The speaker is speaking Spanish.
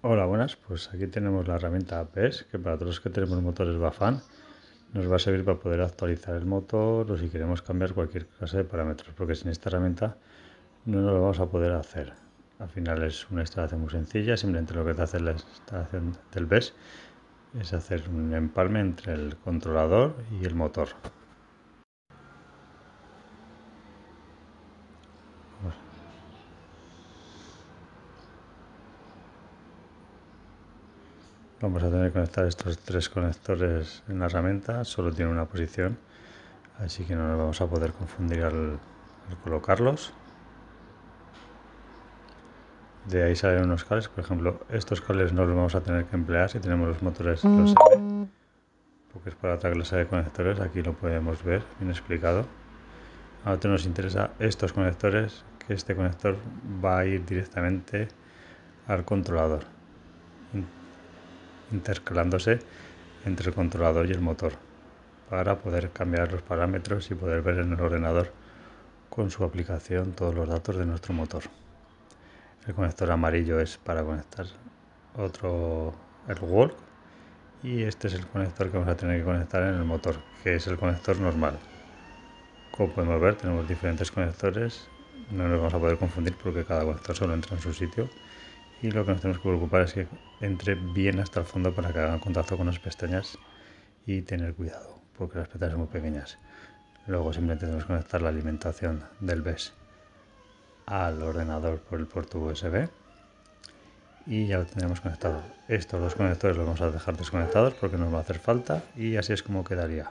Hola, buenas, pues aquí tenemos la herramienta BESST, que para todos los que tenemos motores Bafang nos va a servir para poder actualizar el motor o si queremos cambiar cualquier clase de parámetros, porque sin esta herramienta no lo vamos a poder hacer. Al final es una instalación muy sencilla, simplemente lo que te hace la instalación del BESST es hacer un empalme entre el controlador y el motor. Vamos a tener que conectar estos tres conectores en la herramienta, solo tiene una posición, así que no nos vamos a poder confundir al colocarlos. De ahí salen unos cables, por ejemplo, estos cables no los vamos a tener que emplear si tenemos los motores los M, porque es para otra clase de conectores, aquí lo podemos ver bien explicado. A nosotros nos interesa estos conectores, que este conector va a ir directamente al controlador, intercalándose entre el controlador y el motor para poder cambiar los parámetros y poder ver en el ordenador con su aplicación todos los datos de nuestro motor. El conector amarillo es para conectar el wall, y este es el conector que vamos a tener que conectar en el motor, que es el conector normal. Como podemos ver, tenemos diferentes conectores, no nos vamos a poder confundir porque cada conector solo entra en su sitio. Y lo que nos tenemos que preocupar es que entre bien hasta el fondo para que hagan contacto con las pestañas y tener cuidado, porque las pestañas son muy pequeñas. Luego simplemente tenemos que conectar la alimentación del BESST al ordenador por el puerto USB y ya lo tendremos conectado. Estos dos conectores los vamos a dejar desconectados porque nos va a hacer falta, y así es como quedaría.